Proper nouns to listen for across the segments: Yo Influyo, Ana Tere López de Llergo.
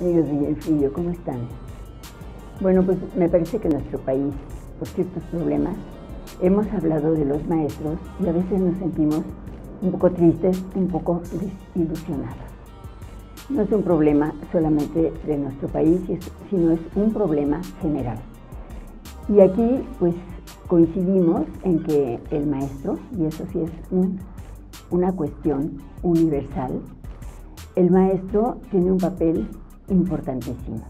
amigos de Yo Influyo, ¿cómo están? Bueno, pues me parece que en nuestro país, por ciertos problemas, hemos hablado de los maestros y a veces nos sentimos un poco tristes, un poco desilusionados. No es un problema solamente de nuestro país, sino es un problema general. Y aquí, pues, coincidimos en que el maestro, y eso sí es una cuestión universal, el maestro tiene un papel importantísimo.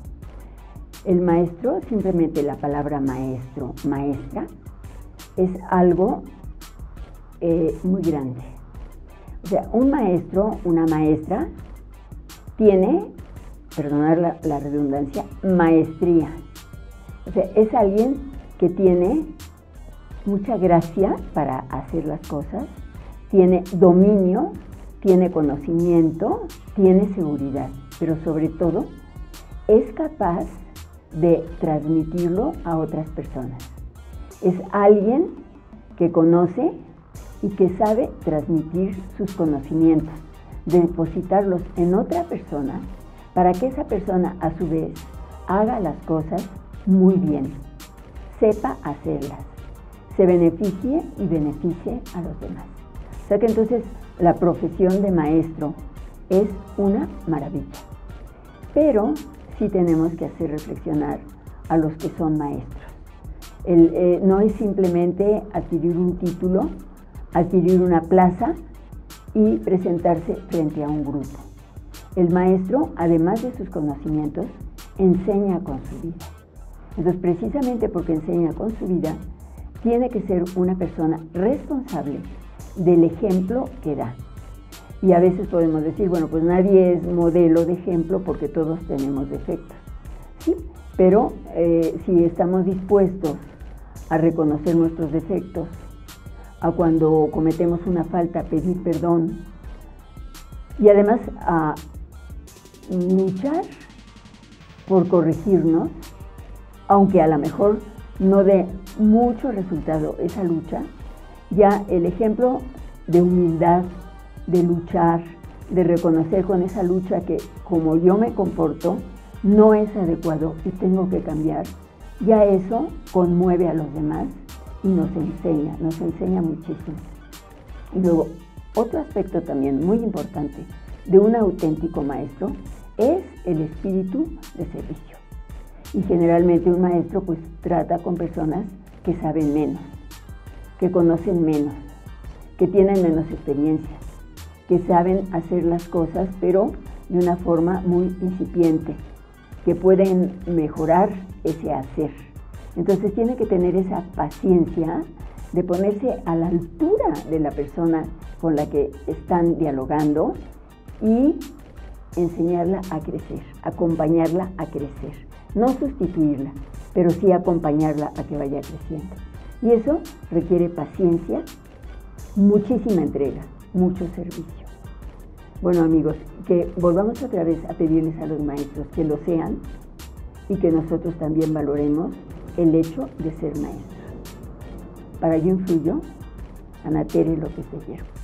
El maestro, simplemente la palabra maestro, maestra, es algo muy grande. O sea, un maestro, una maestra, tiene, perdonar la redundancia, maestría. O sea, es alguien que tiene mucha gracia para hacer las cosas, tiene dominio, tiene conocimiento, tiene seguridad, pero sobre todo es capaz de transmitirlo a otras personas. Es alguien que conoce y que sabe transmitir sus conocimientos, depositarlos en otra persona para que esa persona a su vez haga las cosas muy bien, sepa hacerlas, se beneficie y beneficie a los demás. O sea que entonces la profesión de maestro es una maravilla, pero sí tenemos que hacer reflexionar a los que son maestros. No es simplemente adquirir un título, adquirir una plaza y presentarse frente a un grupo. El maestro, además de sus conocimientos, enseña con su vida. Entonces, precisamente porque enseña con su vida, tiene que ser una persona responsable del ejemplo que da. Y a veces podemos decir, bueno, pues nadie es modelo de ejemplo porque todos tenemos defectos. Sí, pero si estamos dispuestos a reconocer nuestros defectos, a cuando cometemos una falta pedir perdón y además a luchar por corregirnos, aunque a lo mejor no dé mucho resultado esa lucha, ya el ejemplo de humildad, de luchar, de reconocer con esa lucha que como yo me comporto no es adecuado y tengo que cambiar, ya eso conmueve a los demás y nos enseña muchísimo. Y luego, otro aspecto también muy importante de un auténtico maestro es el espíritu de servicio. Y generalmente un maestro pues trata con personas que saben menos, que conocen menos, que tienen menos experiencia, que saben hacer las cosas pero de una forma muy incipiente, que pueden mejorar ese hacer. Entonces tiene que tener esa paciencia de ponerse a la altura de la persona con la que están dialogando y enseñarla a crecer, acompañarla a crecer. No sustituirla, pero sí acompañarla a que vaya creciendo. Y eso requiere paciencia, muchísima entrega, mucho servicio. Bueno, amigos, que volvamos otra vez a pedirles a los maestros que lo sean y que nosotros también valoremos el hecho de ser maestros. Para Yo Influyo, Ana Tere López de Llergo.